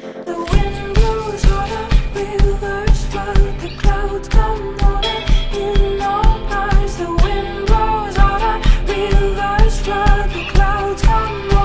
The clouds come